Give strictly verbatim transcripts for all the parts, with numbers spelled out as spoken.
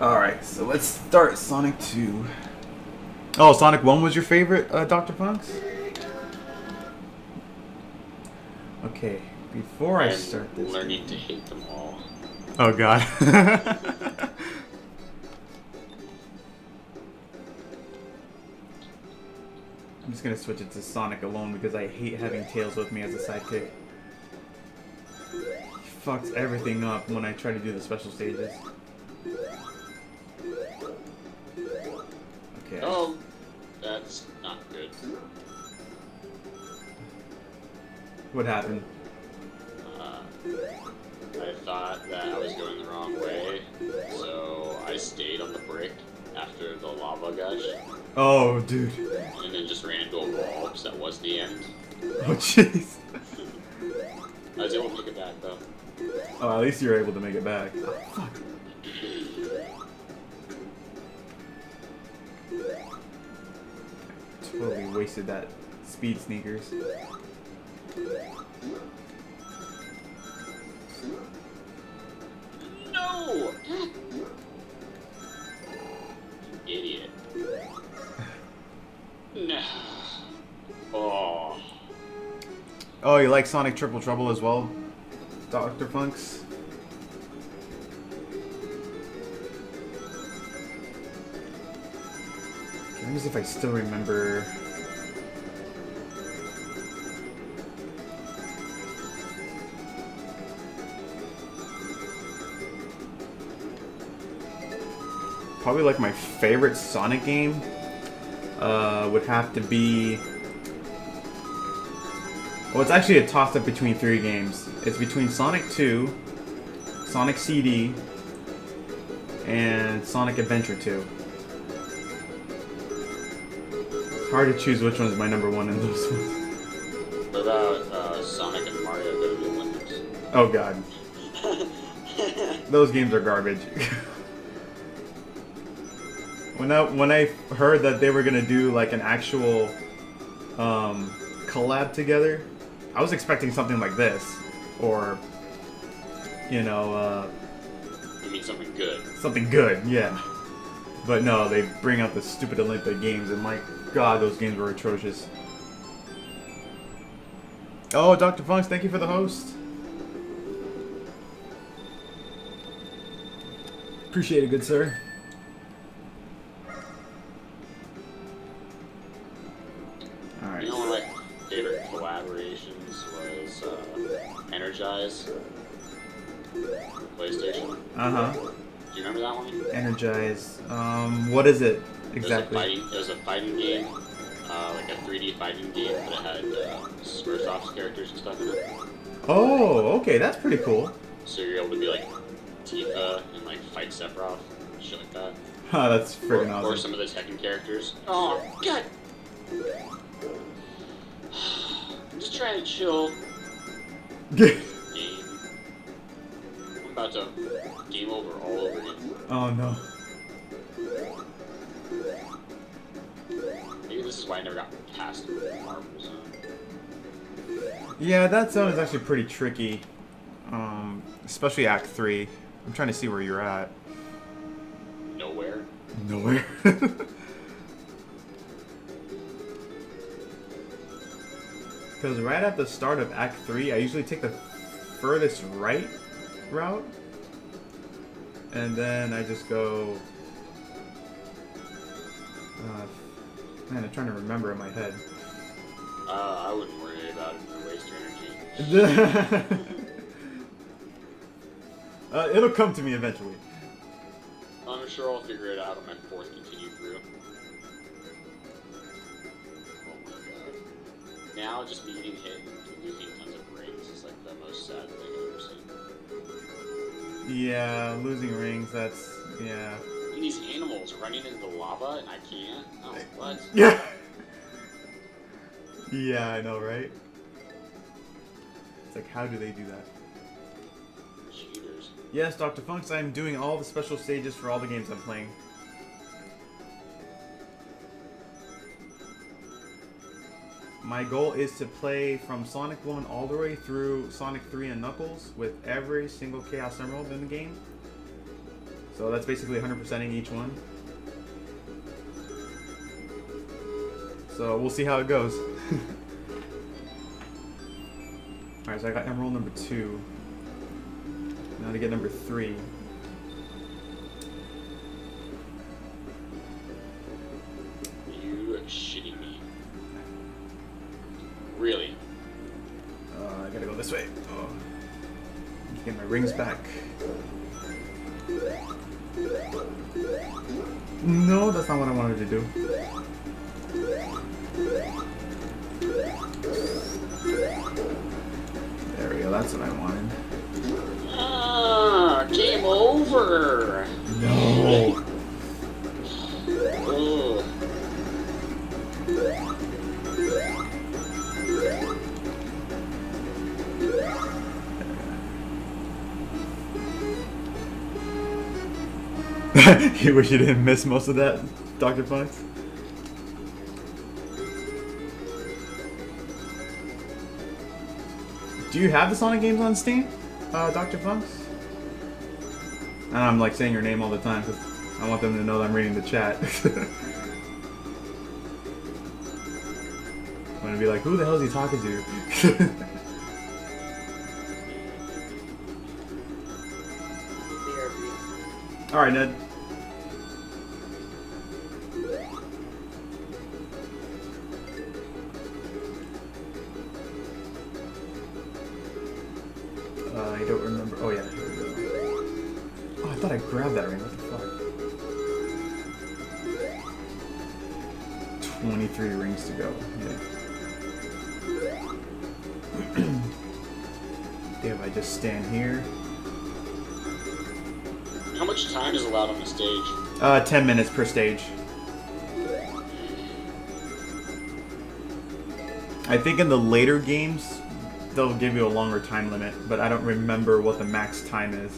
Alright, so let's start Sonic two. Oh, Sonic one was your favorite, uh, Doctor Funks? Okay, before I start this... I'm learning to hate them all. Oh, God. I'm just going to switch it to Sonic alone because I hate having Tails with me as a sidekick. He fucks everything up when I try to do the special stages. Okay. Oh, that's not good. What happened? Uh, I thought that I was going the wrong way, so I stayed on the brick after the lava gush. Oh, dude. And then just ran to a wall, because that was the end. Oh, jeez. I was able to make it back, though. Oh, at least you were able to make it back. Oh, fuck. Totally wasted that speed sneakers. No! Idiot. No. Oh. Oh, you like Sonic Triple Trouble as well, Doctor Funks? Let me see if I still remember. Probably like my favorite Sonic game uh, would have to be... Well, it's actually a toss-up between three games. It's between Sonic two, Sonic C D, and Sonic Adventure two. It's hard to choose which one's my number one in those ones. What about uh, Sonic and Mario go to the Olympics? Oh god. Those games are garbage. When I, when I heard that they were going to do like an actual um, collab together, I was expecting something like this. Or, you know... Uh, you mean something good. Something good, yeah. But no, they bring out the stupid Olympic games, and my god, those games were atrocious. Oh, Doctor Funks, thank you for the host. Appreciate it, good sir. Alright. You know, one of my favorite collaborations was uh, Energize. PlayStation. Uh huh. Do you remember that one? Energize. Um, what is it exactly? It was a fighting, it was a fighting game, uh, like a three D fighting game, but it had uh, Squaresoft's characters and stuff in it. Oh, okay, that's pretty cool. So you're able to be like Tifa and like fight Sephiroth, and shit like that. Huh, that's freaking or, awesome. Or some of the Tekken characters. Oh, god. I'm just trying to chill. Game. I'm about to game over all over again. Oh no. Maybe this is why I never got past Marble Zone. Yeah, that zone is actually pretty tricky. Um, especially Act three. I'm trying to see where you're at. Nowhere. Nowhere. Because right at the start of Act three, I usually take the furthest right route, and then I just go... Uh, man, I'm trying to remember in my head. Uh, I wouldn't worry about it. You waste your energy. uh, it'll come to me eventually. I'm sure I'll figure it out on my fourth continue through. Now, just being hit and losing tons of rings is like the most sad thing I've ever seen. Yeah, losing rings, that's... yeah. And these animals running into the lava and I can't? Oh, what? Yeah! Yeah, I know, right? It's like, how do they do that? Cheaters. Yes, Doctor Funks, I'm doing all the special stages for all the games I'm playing. My goal is to play from Sonic one all the way through Sonic three and Knuckles with every single Chaos Emerald in the game. So that's basically one hundred percenting each one. So we'll see how it goes. Alright, so I got Emerald number two. Now to get number three. You are shitting me. Really? Uh, I gotta go this way. Oh. Get my rings back. No, that's not what I wanted to do. There we go, that's what I wanted. Ah, game over! No! Oh. You wish you didn't miss most of that, Doctor Funks? Do you have the Sonic games on Steam, uh, Doctor Funks? And I'm like saying your name all the time because I want them to know that I'm reading the chat. I'm gonna be like, who the hell is he talking to? All right, Ned. Uh, I don't remember. Oh, yeah. Oh, I thought I grabbed that ring. What the fuck? twenty-three rings to go. Yeah. If I just stand here. How much time is allowed on the stage? Uh, ten minutes per stage. I think in the later games, they'll give you a longer time limit, but I don't remember what the max time is.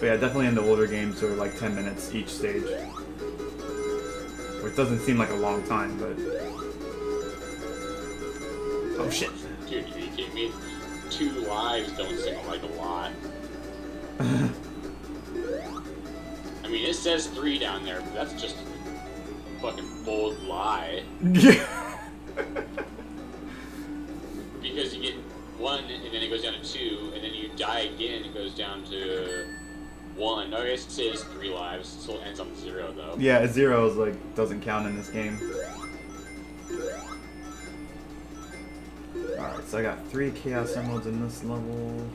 But yeah, definitely in the older games, they're like ten minutes each stage. Which doesn't seem like a long time, but... Oh shit. Dude, are you kidding me? Two lives don't seem like a lot. I mean, it says three down there, but that's just a fucking bold lie. Because you get one, and then it goes down to two, and then you die again, it goes down to one. I guess it says three lives, so it ends on zero, though. Yeah, zero is like, doesn't count in this game. Alright, so I got three Chaos Emeralds in this level.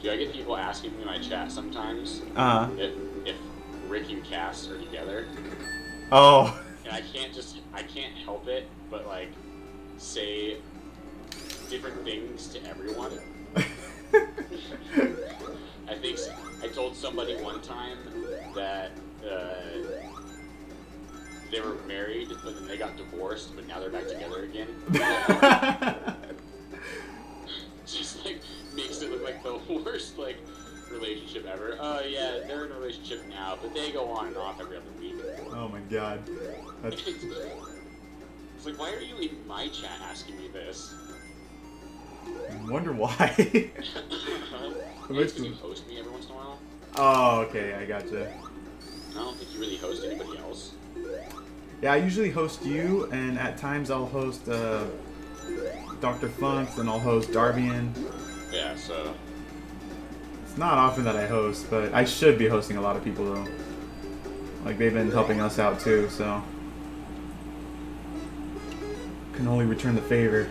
Do I get people asking me in my chat sometimes uh-huh. if, if Rick and Cass are together? Oh. And I can't just, I can't help it, but like, say different things to everyone. I think I told somebody one time that Uh, they were married, but then they got divorced, but now they're back together again. Just like makes it look like the worst like relationship ever. Oh uh, yeah, they're in a relationship now, but they go on and off every other week. Oh my god. That's... It's like, why are you in my chat asking me this? I wonder why. You guys can host me every once in a while. Oh, okay, I gotcha. I don't think you really host anybody else. Yeah, I usually host you, and at times I'll host uh, Doctor Funks, and I'll host Darvian. Yeah, so... It's not often that I host, but I should be hosting a lot of people, though. Like, they've been helping us out, too, so... Can only return the favor.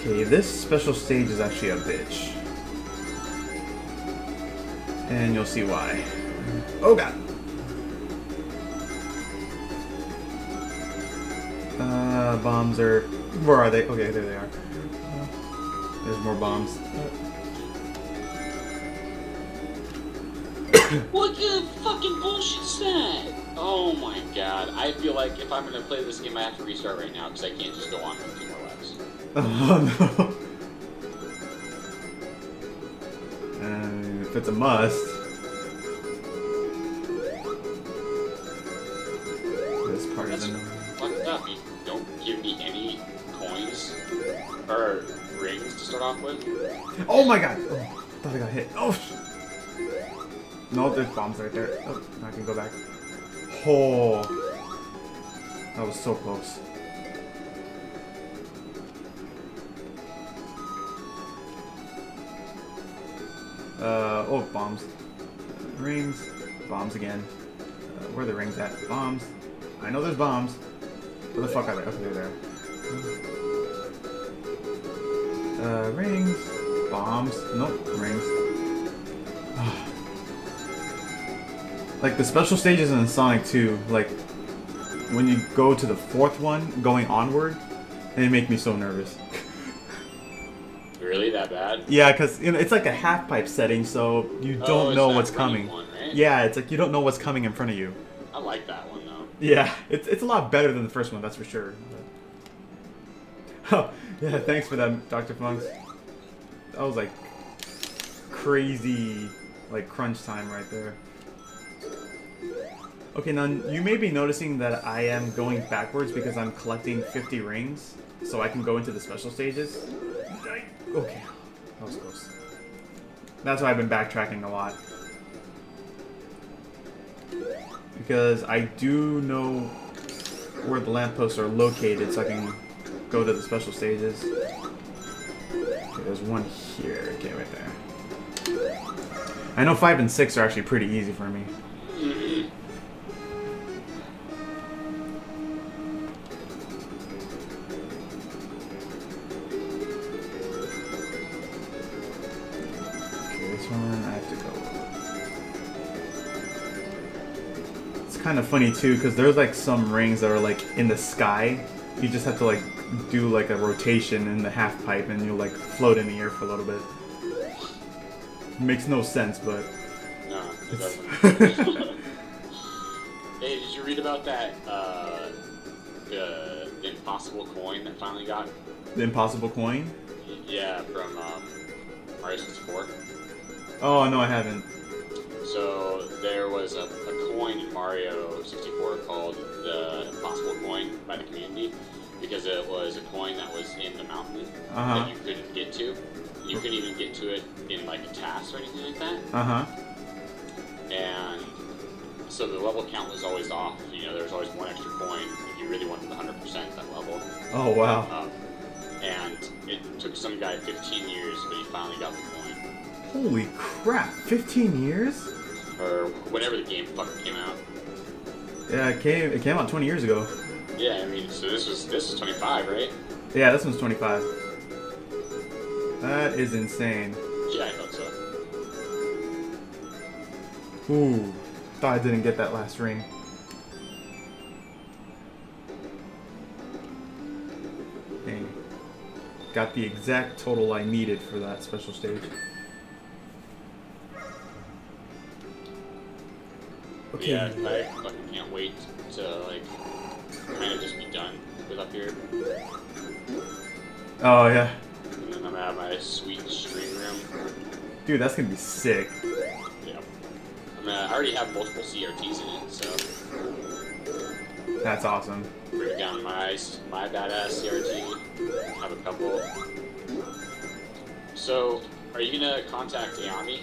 Okay, this special stage is actually a bitch. And you'll see why. Oh god! Uh, bombs are... Where are they? Okay, there they are. There's more bombs. What kind of fucking bullshit's that? Oh my god, I feel like if I'm gonna play this game I have to restart right now because I can't just go on with two more lives. Oh no. And if it's a must. part of the number. Fucked up. You don't give me any coins or rings to start off with. Oh my god! Oh, I thought I got hit. Oh! No, there's bombs right there. Oh, I can go back. Oh! That was so close. Uh, oh, bombs. Rings. Bombs again. Uh, where are the rings at? Bombs. I know there's bombs. Where the fuck are they? Okay, they're there. Uh, rings. Bombs. Nope, rings. Like, the special stages in Sonic two, like, when you go to the fourth one, going onward, they make me so nervous. Really that bad? Yeah, because you know, it's like a half-pipe setting, so you don't oh, know what's coming. One, right? Yeah, it's like you don't know what's coming in front of you. I like that one, though. Yeah, it's, it's a lot better than the first one, that's for sure. Oh, yeah, thanks for that, Doctor Funks. That was, like, crazy, like, crunch time right there. Okay, now, you may be noticing that I am going backwards because I'm collecting fifty rings, so I can go into the special stages. Okay, that was close. That's why I've been backtracking a lot. Because I do know where the lampposts are located, so I can go to the special stages. Okay, there's one here. Okay, right there. I know five and six are actually pretty easy for me. Kind of funny too, because there's like some rings that are like in the sky. You just have to like do like a rotation in the half pipe and you'll like float in the air for a little bit. Makes no sense, but no, it doesn't. Hey, did you read about that uh the, the impossible coin that finally got the impossible coin? Yeah, from um Mario sixty-four. Oh no, I haven't. So there was a, a coin in Mario sixty-four called the Impossible Coin by the community because it was a coin that was in the mountain uh-huh. that you couldn't get to. You couldn't even get to it in like a task or anything like that. Uh huh. And so the level count was always off. You know, there was always one extra coin if you really wanted one hundred percent that level. Oh wow. Um, and it took some guy fifteen years, but he finally got the coin. Holy crap! fifteen years? Or whenever the game fucking came out. Yeah, it came. It came out twenty years ago. Yeah, I mean, so this was this was twenty-five, right? Yeah, this one's twenty-five. That is insane. Yeah, I thought so. Ooh, thought I didn't get that last ring. Dang, got the exact total I needed for that special stage. Okay. Yeah, I fucking can't wait to, like, kind of just be done with up here. Oh, yeah. And then I'm gonna have my sweet stream room. Dude, that's gonna be sick. Yeah. I'm gonna, I already have multiple C R Ts in it, so. That's awesome. Break down my, my badass C R T. Have a couple. So, are you gonna contact Ayami?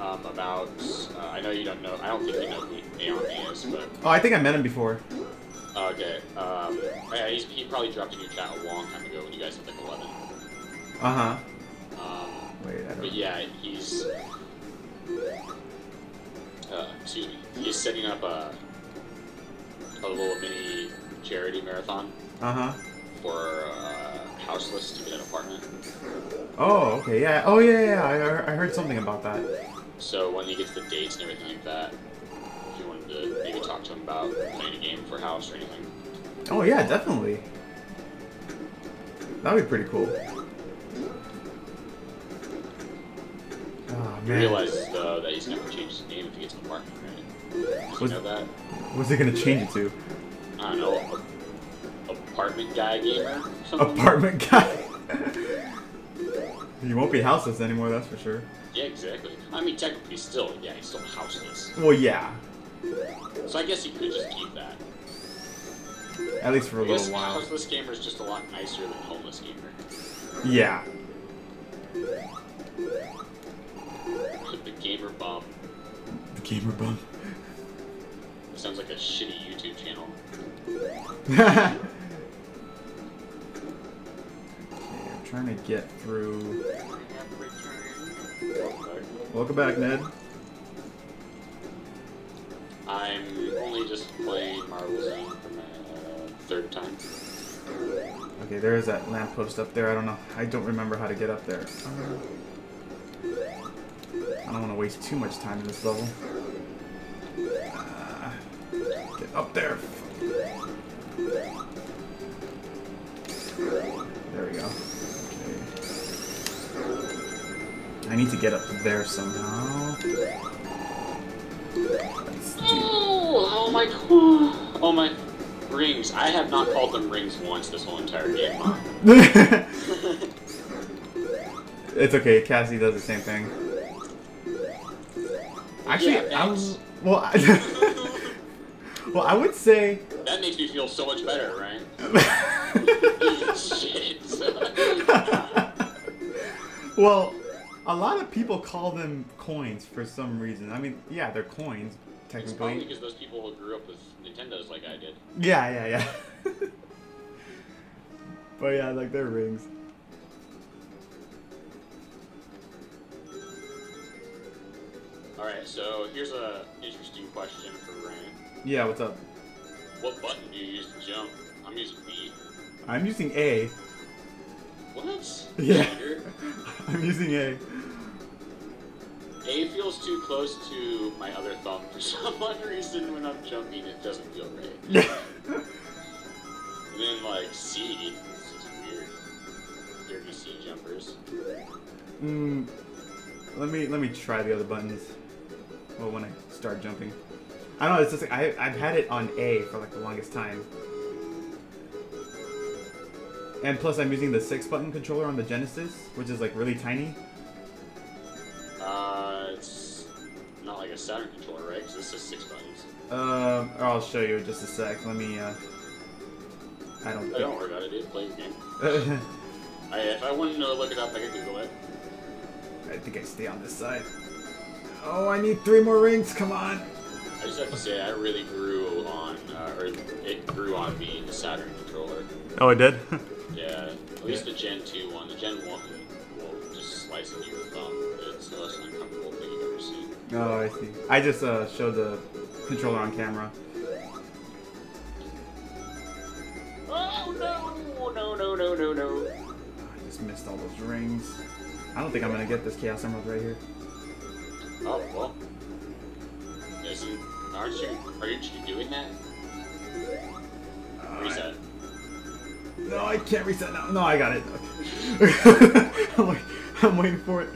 Um, about, uh, I know you don't know, I don't think you know who Aeon is, but... Oh, I think I met him before. Okay, um, yeah, he's, he probably dropped in your chat a long time ago when you guys had, like, eleven. Uh-huh. Um, Wait, I don't... But yeah, he's... Uh, excuse me. He's setting up a... a little mini charity marathon. Uh-huh. For, uh, houseless to get an apartment. Oh, okay, yeah. Oh, yeah, yeah, I, I heard something about that. So when he gets the dates and everything like that, if you wanted to maybe talk to him about playing a game for house or anything. Oh yeah, definitely. That'd be pretty cool. Oh, you realize though that he's never changed his name if he gets an apartment, right? Did you know that? What's he gonna change it to? I don't know. Apartment guy gamer? Apartment guy? You won't be houseless anymore, that's for sure. Yeah, exactly. I mean, technically, still, yeah, he's still houseless. Well, yeah. So I guess he could just keep that. At least for a little while. Houseless gamer is just a lot nicer than homeless gamer. Yeah. Like the gamer bomb. The gamer bomb. It sounds like a shitty YouTube channel. Okay, I'm trying to get through. Welcome back, Ned. I'm only just playing Marble Zone for my uh, third time. Okay, there is that lamppost up there. I don't know. I don't remember how to get up there. I don't want to waste too much time in this level. Uh, get up there. There we go. Okay. I need to get up there somehow. Oh, oh my, oh my, rings. I have not called them rings once this whole entire game. It's okay, Cassie does the same thing. Actually, yeah, I was, well, I, well, I would say... That makes me feel so much better, right? Shit. Well, a lot of people call them coins for some reason. I mean, yeah, they're coins, technically. It's probably because those people who grew up with Nintendos like I did. Yeah, yeah, yeah. But yeah, like, they're rings. Alright, so here's an interesting question for Ryan. Yeah, what's up? What button do you use to jump? I'm using B. I'm using A. What? Yeah. I'm using A. A feels too close to my other thumb for some odd reason. When I'm jumping, it doesn't feel right. Yeah. And then, like, C, it's just weird. Dirty C jumpers. Mm, let me, let me try the other buttons. Well, when I start jumping. I don't know, it's just like, I, I've had it on A for like the longest time. And plus I'm using the six button controller on the Genesis, which is like really tiny. Uh, it's not like a Saturn controller, right? Because it's just six buttons. Um, uh, I'll show you in just a sec. Let me, uh... I don't know. Don't worry about it, dude. Play your game. I, if I wanted to look it up, I could Google it. I think I stay on this side. Oh, I need three more rings, come on! I just have to say, I really grew on, uh, or it grew on me, the Saturn controller. Oh, it did? Yeah, at least the Gen two one. The Gen one will just slice into your thumb. It's the most uncomfortable thing you've ever seen. Oh, I see. I just uh, showed the controller on camera. Oh, no! No, no, no, no, no. I just missed all those rings. I don't think I'm going to get this Chaos Emerald right here. Oh, well. Isn't, aren't you, aren't you doing that? Uh, reset. I, no, I can't reset now. No, I got it. Okay. I'm, wait, I'm waiting for it.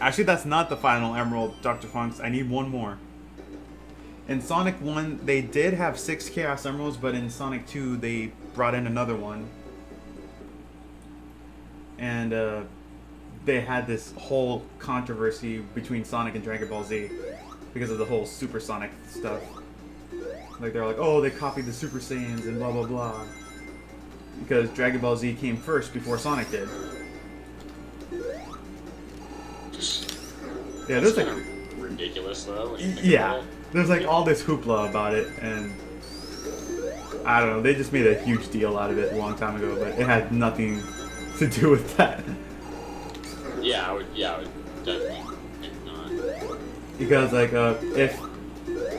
Actually, that's not the final Emerald, Doctor Funks. I need one more. In Sonic one, they did have six Chaos Emeralds, but in Sonic two, they brought in another one. And uh, they had this whole controversy between Sonic and Dragon Ball Z because of the whole Super Sonic stuff. Like, they're like, oh, they copied the Super Saiyans and blah, blah, blah. Because Dragon Ball Z came first before Sonic did. Yeah, there's like... ridiculous, though. Yeah. There's like all this hoopla about it, and... I don't know, they just made a huge deal out of it a long time ago, but it had nothing... to do with that. Yeah, I would, yeah, I would definitely not. Because, like, uh, if,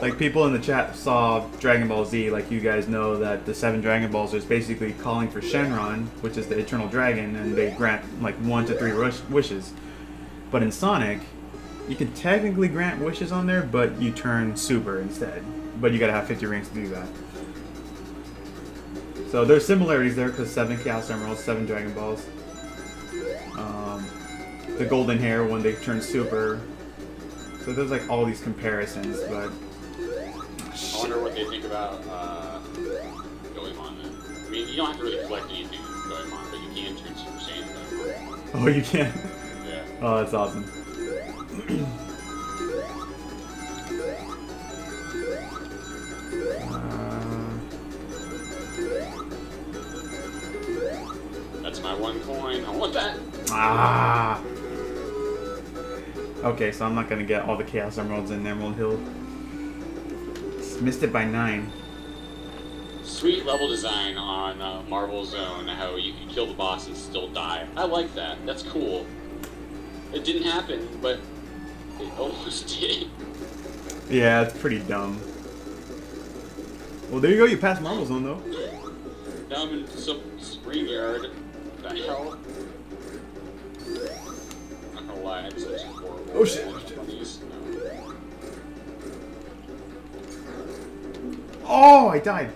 like, people in the chat saw Dragon Ball Z, like, you guys know that the seven Dragon Balls is basically calling for Shenron, which is the Eternal Dragon, and they grant, like, one to three wishes. But in Sonic, you can technically grant wishes on there, but you turn Super instead. But you gotta have fifty rings to do that. So there's similarities there because seven Chaos Emeralds, seven Dragon Balls. Um, the golden hair when they turn super. So there's like all these comparisons, but... I wonder what they think about uh, Goemon then. I mean, you don't have to really collect anything from Goemon, but you can turn Super Saiyan Goemon. Oh, you can? Yeah. Oh, that's awesome. that one coin. I want that. Ah. Okay, so I'm not gonna get all the Chaos Emeralds in Emerald Hill. Missed it by nine. Sweet level design on uh, Marble Zone, how you can kill the boss and still die. I like that. That's cool. It didn't happen, but it almost did. Yeah, it's pretty dumb. Well, there you go. You passed Marble Zone, though. Now I'm in some Spring Yard. What the hell? I'm not gonna lie, I'm such a horrible... Oh, shit. Oh, I died.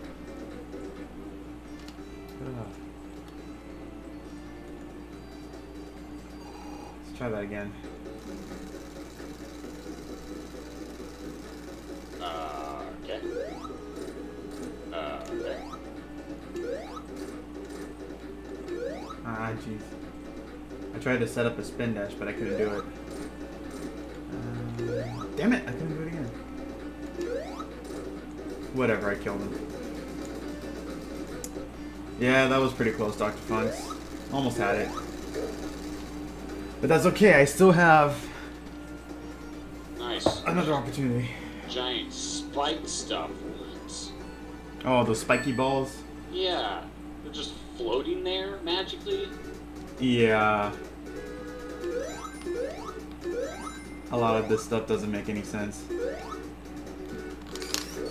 Ugh. Let's try that again. Uh, okay. Uh, okay. Ah, jeez. I tried to set up a spin dash, but I couldn't do it. Uh, damn it! I couldn't do it again. Whatever, I killed him. Yeah, that was pretty close, Doctor Funks. Almost had it. But that's okay, I still have... Nice. Another opportunity. Giant spike stuff. Oh, those spiky balls? Yeah. They're just floating there, magically? Yeah. A lot of this stuff doesn't make any sense.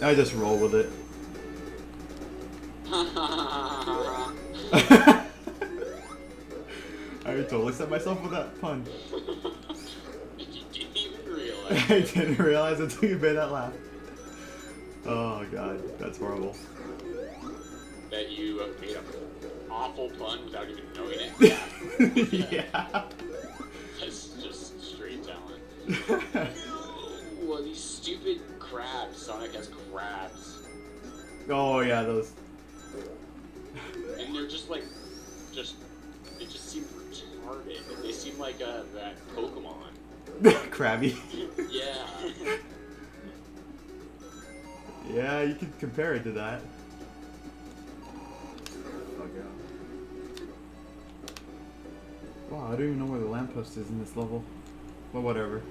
I just roll with it. I totally set myself with that pun. You didn't even realize. I didn't realize until you made that laugh. Oh god, that's horrible. That you uh, made an awful pun without even knowing it? Yeah. Yeah. That's just straight talent. Well, these stupid crabs. Sonic has crabs. Oh yeah, those. And they're just like, just they just seem retarded. They seem like uh, that Pokemon. Crabby. Yeah. Yeah, you could compare it to that. Oh god. Wow, I don't even know where the lamppost is in this level. But whatever.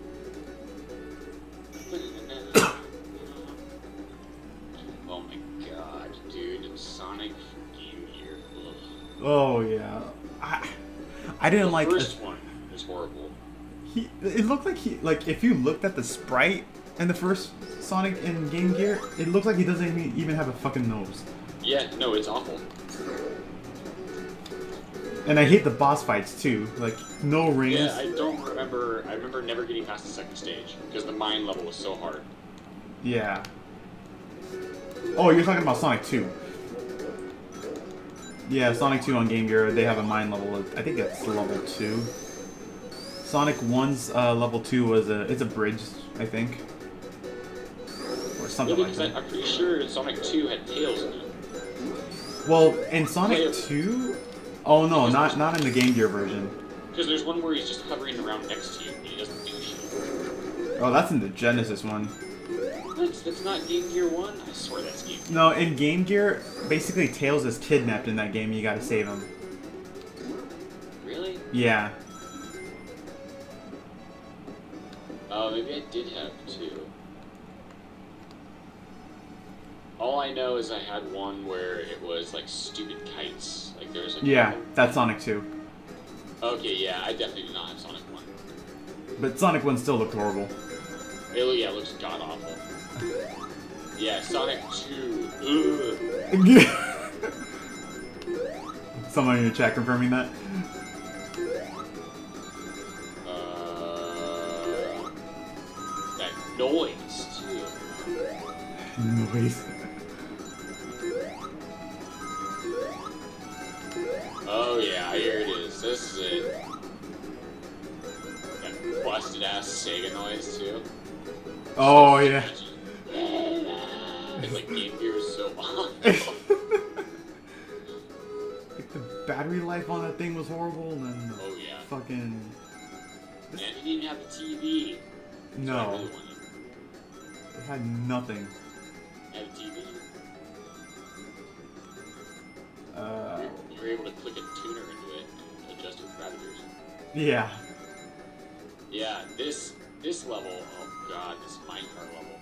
Oh my god, dude, Sonic Game Gear. Oh yeah, I, I didn't the like the first one. It's horrible. He, it looked like he, like if you looked at the sprite in the first Sonic in Game Gear, it looked like he doesn't even, even have a fucking nose. Yeah, no, it's awful. And I hate the boss fights too, like no rings. Yeah, I don't remember. I remember never getting past the second stage because the mine level was so hard. Yeah. Oh, you're talking about Sonic two. Yeah, Sonic two on Game Gear, they have a mine level. Of, I think that's level two. Sonic one's uh, level two was a it's a bridge, I think, or something yeah, like that. I'm pretty sure Sonic two had Tails in it. Well, in Sonic two. Oh no, not not in the Game Gear version. Because there's one where he's just hovering around next to you and he doesn't do shit. Oh, that's in the Genesis one. That's, that's not Game Gear one? I swear that's Game Gear. No, in Game Gear, basically Tails is kidnapped in that game and you gotta save him. Really? Yeah. Oh, uh, maybe I did have two. All I know is I had one where it was like stupid kites. Like there was like yeah, a... that's Sonic two. Okay, yeah, I definitely did not have Sonic one. But Sonic one still looked horrible. It, yeah, it looks god awful. Yeah, Sonic two. Someone in your chat confirming that? Uh, that noise too. Noise. Oh yeah, here it is. This is it. That busted ass Sega noise too. Oh yeah. It's like Game Gear is so awful. Like the battery life on that thing was horrible, and oh yeah, fucking. And it didn't have a T V. No. Really it had nothing. It had a T V. Uh. You were, you were able to click a tuner into it. adjusted for navigation. Yeah. Yeah, this this level, oh god, this minecart level.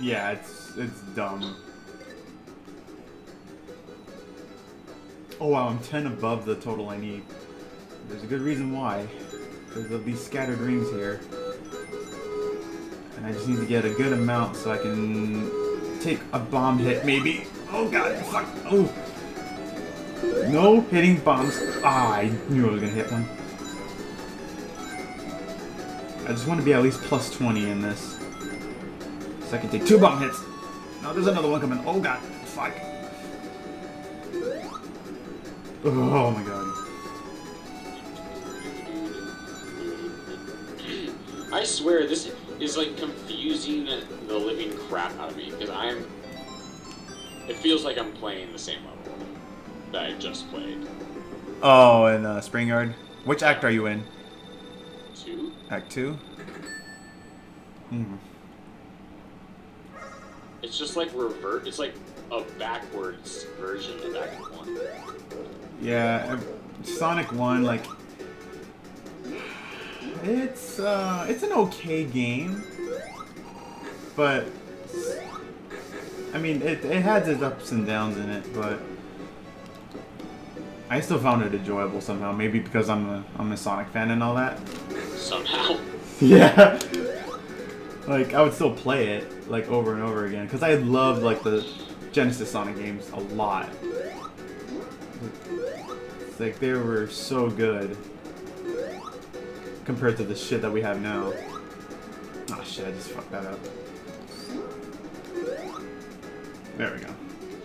Yeah, it's it's dumb. Oh wow, I'm ten above the total I need. There's a good reason why. Because of these scattered rings here. And I just need to get a good amount so I can take a bomb hit, maybe. Oh god, fuck! Oh! No hitting bombs. Ah, I knew I was gonna hit one. I just want to be at least plus twenty in this. So I can take two bomb hits. Now there's another one coming. Oh god, fuck. Oh my god. I swear this is like confusing the living crap out of me because I'm. It feels like I'm playing the same level that I just played. Oh, in uh, Spring Yard. Which act are you in? Two. Act two. Hmm. It's just like revert. It's like a backwards version of Act one. Yeah, Sonic one, like, it's uh, it's an okay game, but I mean, it it has its ups and downs in it, but I still found it enjoyable somehow. Maybe because I'm a I'm a Sonic fan and all that. Somehow. Yeah. Like I would still play it like over and over again because I loved like the Genesis Sonic games a lot. It's like they were so good compared to the shit that we have now. Oh shit! I just fucked that up. There we go.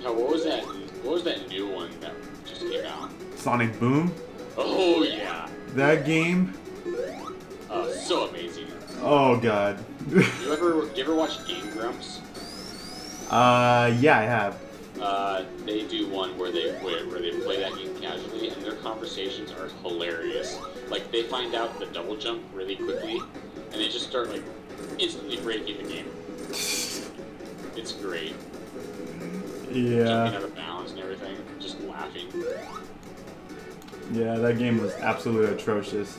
Yeah, what was that? What was that new one that just came out? Sonic Boom. Oh yeah. That game. Uh, so amazing. Oh god. you ever you ever watch Game Grumps? Uh, yeah, I have. Uh, they do one where they where, where they play that game casually, and their conversations are hilarious. Like they find out the double jump really quickly, and they just start like instantly breaking the game. It's great. Yeah. Jumping out of bounds and everything, just laughing. Yeah, that game was absolutely atrocious.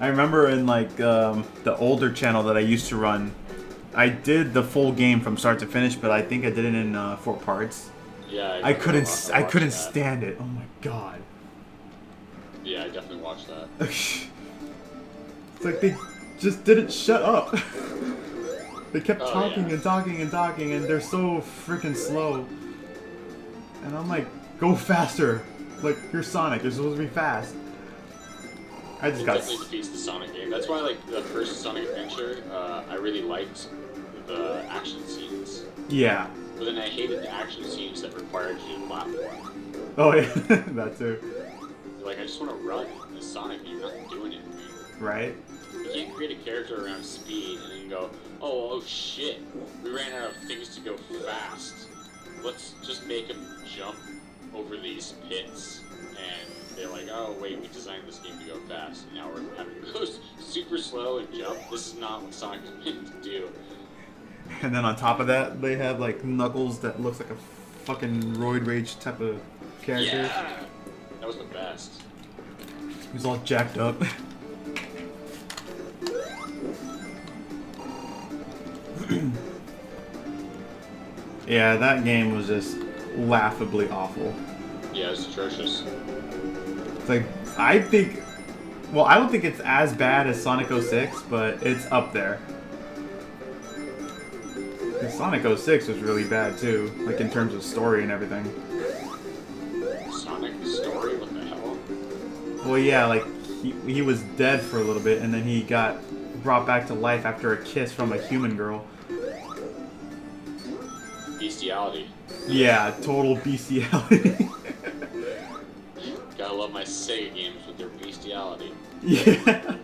I remember in like um, the older channel that I used to run, I did the full game from start to finish, but I think I did it in uh, four parts. Yeah. I, I couldn't. Watched, I, I couldn't that. stand it. Oh my god. Yeah, I definitely watched that. It's like they just didn't shut up. They kept oh, talking yeah. and talking and talking, and they're so freaking slow. And I'm like, go faster! Like you're Sonic. You're supposed to be fast. I just it got definitely defeats the Sonic game. That's why, like, the first Sonic Adventure, uh, I really liked the action scenes. Yeah. But then I hated the action scenes that required you to platform. Oh, yeah. That too. Like, I just want to run as Sonic, and you're not doing anything. Right. You can't create a character around speed and then go, oh, oh, shit, we ran out of things to go fast. Let's just make him jump over these pits and... They're like, oh wait, we designed this game to go fast, and now we're having to go super slow and jump. This is not what Sonic is meant to do. And then on top of that, they have like Knuckles that looks like a fucking roid rage type of character. Yeah, that was the best. He's all jacked up. Yeah, that game was just laughably awful. Yeah, it's atrocious. It's like, I think... Well, I don't think it's as bad as Sonic oh six, but it's up there. Sonic oh six was really bad, too. Like, in terms of story and everything. Sonic story? What the hell? Well, yeah, like, he, he was dead for a little bit, and then he got brought back to life after a kiss from a human girl. Bestiality. Yeah, total bestiality. Gotta love my Sega games with their bestiality. Yeah.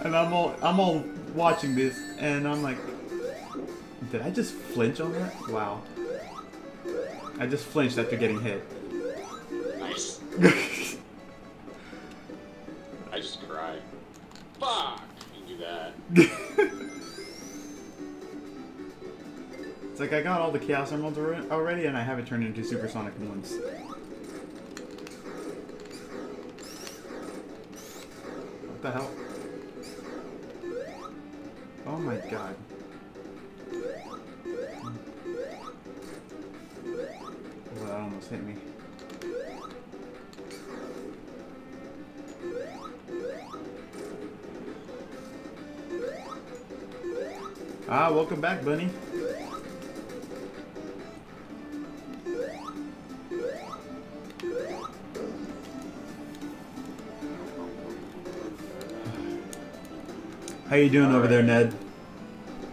And I'm all I'm all watching this, and I'm like, did I just flinch on that? Wow. I just flinched after getting hit. Nice. I just cried. Fuck! You do that. It's like I got all the Chaos Emeralds already, and I haven't turned into Super Sonic once. the hell? Oh my god. Oh, that almost hit me. Ah, welcome back, Bunny. How you doing over there, Ned?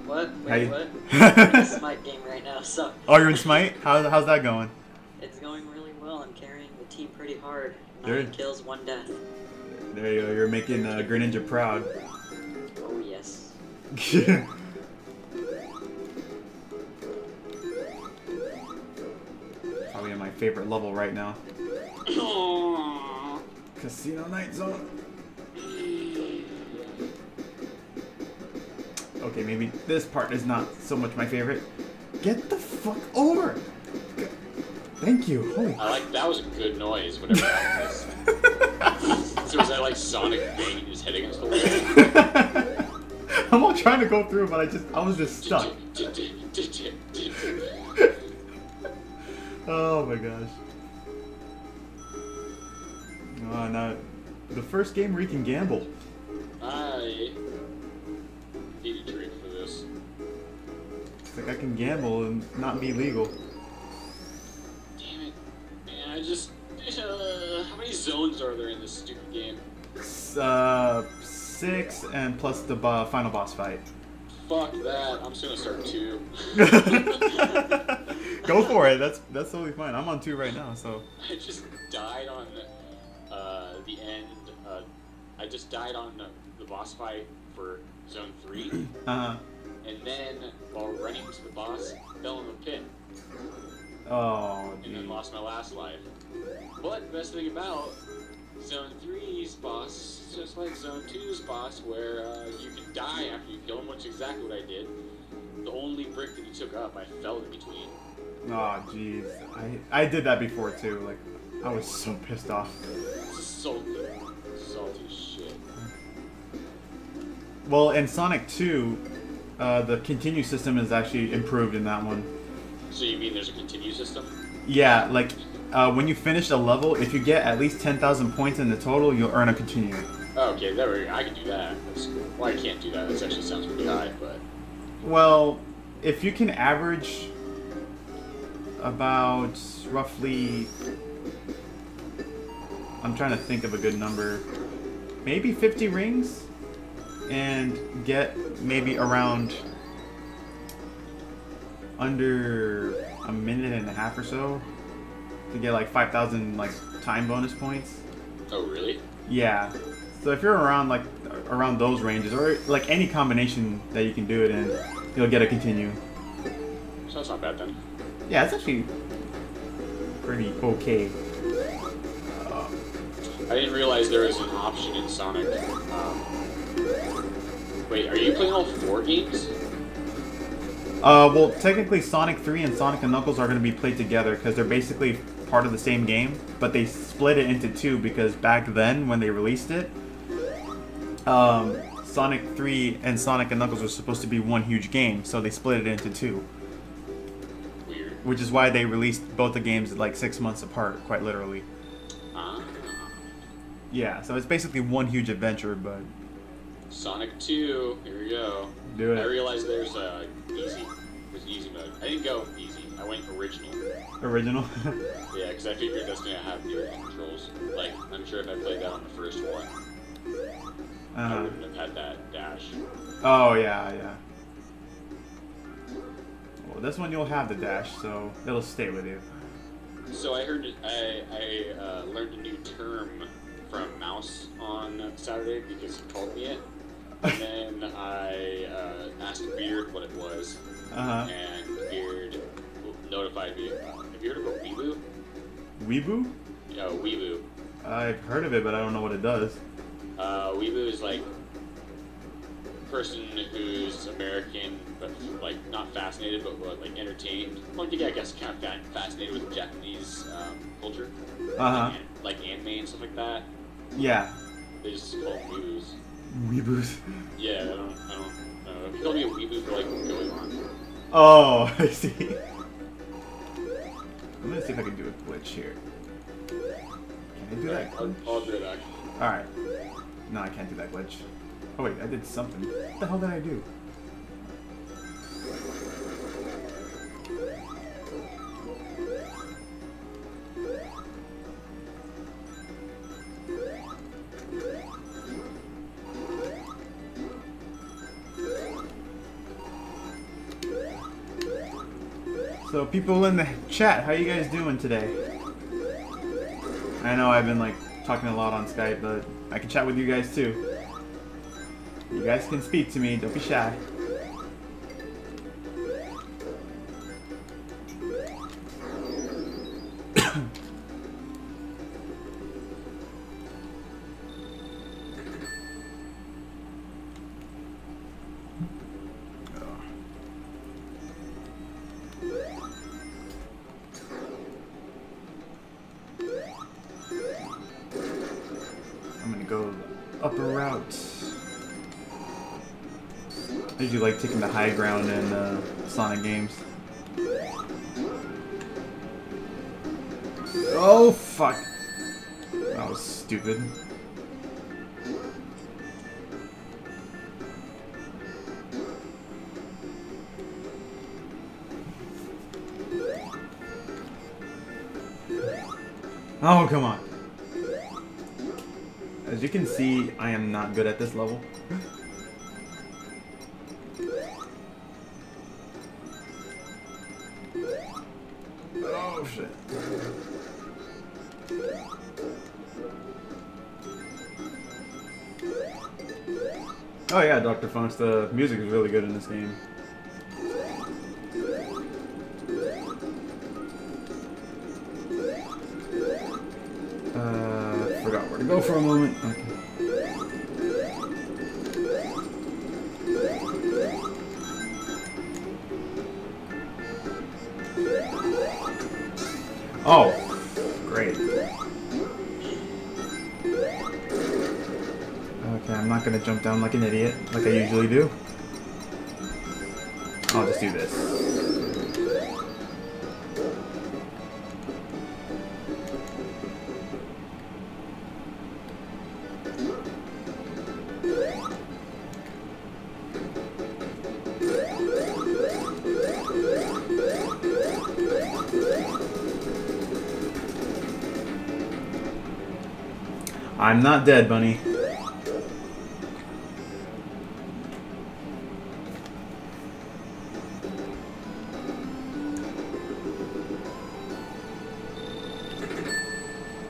What? Wait, How you... what? I'm in a Smite game right now, so... Oh, you're in Smite? How's, how's that going? It's going really well. I'm carrying the team pretty hard. Nine there... kills, one death. There you go. You're making uh, Greninja proud. Oh, yes. Yeah. Probably in my favorite level right now. Aww. Casino Night Zone. Okay, maybe this part is not so much my favorite. Get the fuck over! G Thank you. Holy. I like that was a good noise. Whatever that was. So was that like Sonic banging his head against the wall? I'm all trying to go through, but I just I was just stuck. Oh my gosh. Oh no, the first game where you can gamble. I. Need a drink for this. It's like I can gamble and not be legal. Damn it. Man, I just... Uh, how many zones are there in this stupid game? Uh, six and plus the bo final boss fight. Fuck that. I'm just gonna start two. Go for it. That's that's totally fine. I'm on two right now, so... I just died on uh, the end. Uh, I just died on the, the boss fight for... Zone three, uh-huh. And then while running to the boss, fell in the pit. Oh, and dude. Then lost my last life. But the best thing about Zone three's boss, is just like Zone two's boss, where uh, you can die after you kill him, which is exactly what I did. The only brick that you took up, I fell in between. Oh, jeez, I I did that before too. Like, I was so pissed off. Salty, salty shit. Well, in Sonic two, uh, the continue system is actually improved in that one. So you mean there's a continue system? Yeah, like, uh, when you finish a level, if you get at least ten thousand points in the total, you'll earn a continue. Oh, okay, there we go. I can do that. That's cool. Well, I can't do that. That actually sounds pretty high, but... Well, if you can average about roughly... I'm trying to think of a good number. Maybe fifty rings? And get maybe around under a minute and a half or so to get like five thousand like time bonus points. Oh really? Yeah. So if you're around like around those ranges or like any combination that you can do it in, you'll get a continue. So that's not bad then. Yeah, it's actually pretty okay. Uh, I didn't realize there was an option in Sonic. Um, Wait, are you playing all four games? Uh, well, technically Sonic three and Sonic and Knuckles are going to be played together because they're basically part of the same game, but they split it into two because back then, when they released it, um, Sonic three and Sonic and Knuckles were supposed to be one huge game, so they split it into two. Weird. Which is why they released both the games like six months apart, quite literally. Ah. Yeah, so it's basically one huge adventure, but... Sonic two, here we go. Do it. I realized there's a uh, easy, there's easy mode. I didn't go easy. I went original. Original. Yeah, because I figured that's gonna have the original controls. Like, I'm sure if I played that on the first one, uh-huh. I wouldn't have had that dash. Oh yeah, yeah. Well, this one you'll have the dash, so it'll stay with you. So I heard, I I uh, learned a new term from Mouse on Saturday because he called me it. And then I uh, asked Beard what it was, uh-huh. and Beard notified me. Have you heard of a weeboo? Weeboo? Yeah, weeboo. I've heard of it, but I don't know what it does. Uh, weeboo is like a person who's American, but like not fascinated, but like entertained. Well, yeah, I guess kind of fascinated with Japanese um, culture, uh-huh. like, like anime and stuff like that. Yeah. They just call them weeboos. Weeboos? Yeah, I don't, I don't know. If you call me a weeboo for like going on. Oh, I see. I'm gonna see if I can do a glitch here. Can I do right, that glitch? I'll, I'll do it actually. Alright. No, I can't do that glitch. Oh wait, I did something. What the hell did I do? So people in the chat, how you guys doing today? I know I've been like talking a lot on Skype, but I can chat with you guys too. You guys can speak to me, don't be shy. I usually like taking the high ground in uh, Sonic games. Oh fuck! That was stupid. Oh come on! As you can see, I am not good at this level. Oh shit. Oh yeah, Doctor Funks, the music is really good in this game. Uh, forgot where to go for a moment. Okay. Oh, great. Okay, I'm not gonna jump down like an idiot, like I usually do. I'll just do this. I'm not dead, Bunny.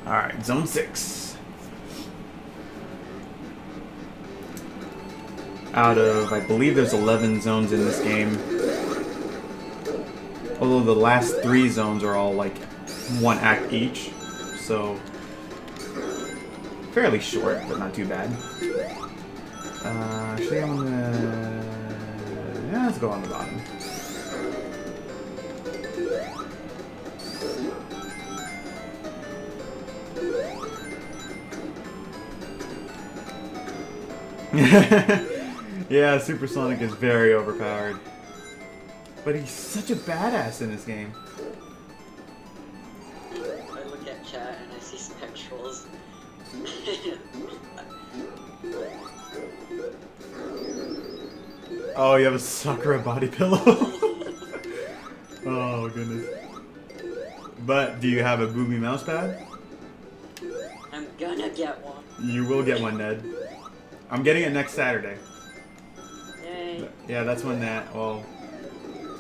Alright, zone six. Out of, I believe there's eleven zones in this game. Although the last three zones are all like one act each, so... fairly short, but not too bad. Uh, actually, I'm gonna... yeah, let's go on the bottom. Yeah, Super Sonic is very overpowered. But he's such a badass in this game. I look at chat and I see spectrals. Oh, you have a Sakura body pillow. Oh goodness. But do you have a booby mouse pad? I'm gonna get one. You will get one, Ned. I'm getting it next Saturday. Yay. Yeah, that's when that well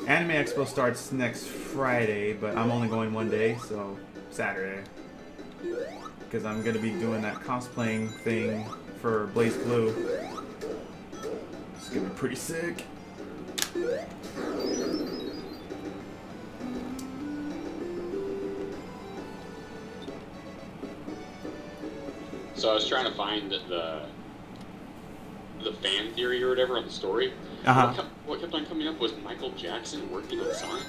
Anime Expo starts next Friday, but I'm only going one day, so Saturday. Because I'm going to be doing that cosplaying thing for Blaze Blue. It's going to be pretty sick. So I was trying to find the the, the fan theory or whatever on the story. Uh-huh. What, kept, what kept on coming up was Michael Jackson working on Sonic.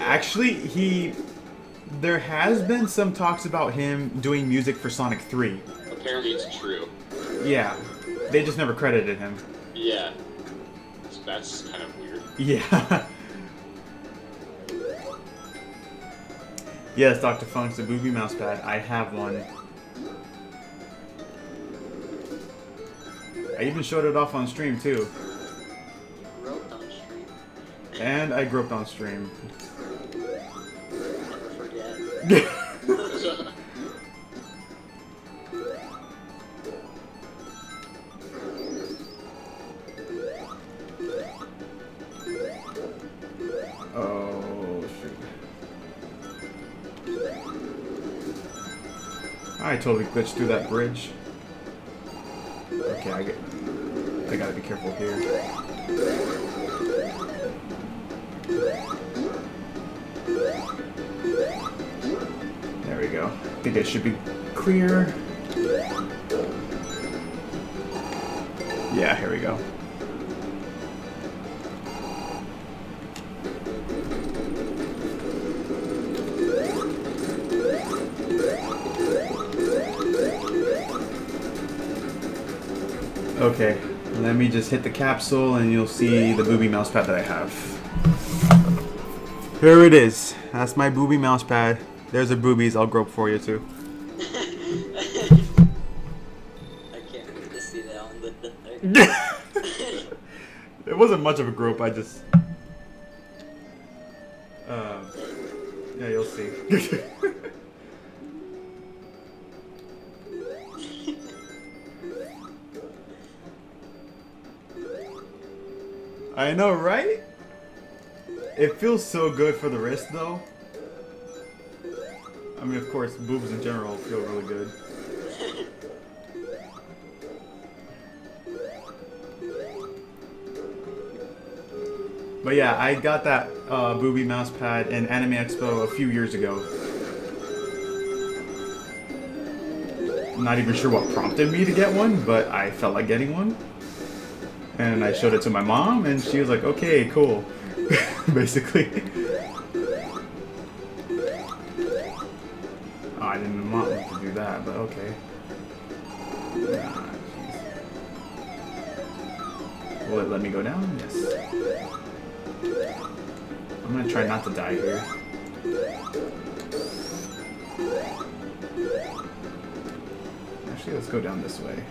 Actually, he... there has been some talks about him doing music for Sonic three. Okay. apparently it's true. Yeah. They just never credited him. Yeah. That's kind of weird. Yeah. Yes, Doctor Funk's a booby mouse pad. I have one. I even showed it off on stream, too. You groped on stream. And I groped on stream. Never forget. I totally glitched through that bridge. Okay, I get. I gotta be careful here. There we go. I think it should be clear. Yeah, here we go. Okay, let me just hit the capsule and you'll see the booby mouse pad that I have. Here it is. That's my booby mouse pad. There's the boobies. I'll grope for you too. I can't wait to see that on the, the third. It wasn't much of a grope. I just... Uh, yeah, you'll see. I know, right? It feels so good for the wrist, though. I mean, of course, boobs in general feel really good. But yeah, I got that uh, booby mouse pad in Anime Expo a few years ago. I'm not even sure what prompted me to get one, but I felt like getting one. And I showed it to my mom, and she was like, okay, cool, basically. Oh, I didn't want to do that, but okay. Ah, will it let me go down? Yes. I'm going to try not to die here. Actually, let's go down this way.